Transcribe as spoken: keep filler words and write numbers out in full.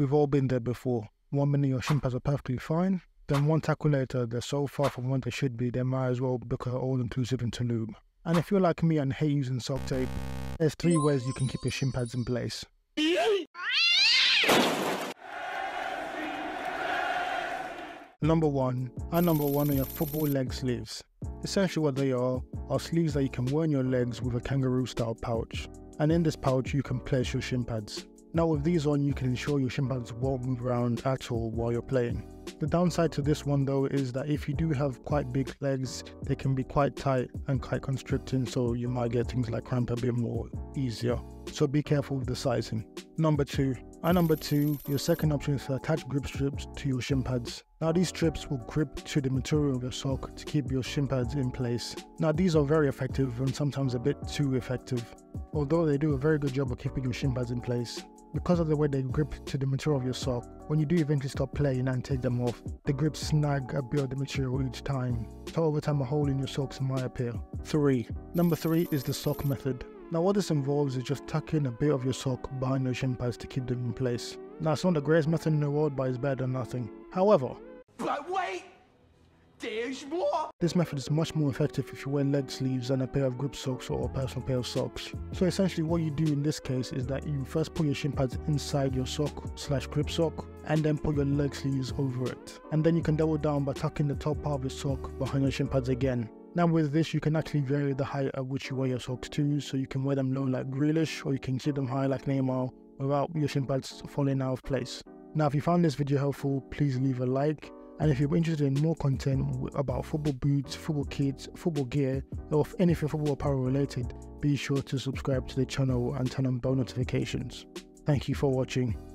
We've all been there before. One minute your Shimpas are perfectly fine, then one tackle later they're so far from what they should be, they might as well book an all-inclusive in Tulum. And if you're like me and hate using sock tape, there's three ways you can keep your shin pads in place. Number one, and number one are your football leg sleeves. Essentially what they are, are sleeves that you can wear on your legs with a kangaroo style pouch. And in this pouch you can place your shin pads. Now with these on, you can ensure your shin pads won't move around at all while you're playing. The downside to this one though is that if you do have quite big legs, they can be quite tight and quite constricting, so you might get things like cramp a bit more easier. So be careful with the sizing. Number two. And number two, your second option is to attach grip strips to your shin pads. Now these strips will grip to the material of your sock to keep your shin pads in place. Now these are very effective and sometimes a bit too effective. Although they do a very good job of keeping your shin pads in place, because of the way they grip to the material of your sock, when you do eventually stop playing and take them off, the grips snag a bit of the material each time. So over time a hole in your socks might appear. Three. Number three is the sock method. Now what this involves is just tucking a bit of your sock behind your shin pads to keep them in place. Now it's not the greatest method in the world, but it's better than nothing. However, but wait, there's more! This method is much more effective if you wear leg sleeves and a pair of grip socks or a personal pair of socks. So essentially what you do in this case is that you first put your shin pads inside your sock slash grip sock and then put your leg sleeves over it. And then you can double down by tucking the top part of your sock behind your shin pads again. Now with this you can actually vary the height at which you wear your socks too, so you can wear them low like Grealish or you can keep them high like Neymar without your shin pads falling out of place. Now if you found this video helpful, please leave a like, and if you're interested in more content about football boots, football kits, football gear, or anything football apparel related, be sure to subscribe to the channel and turn on bell notifications. Thank you for watching.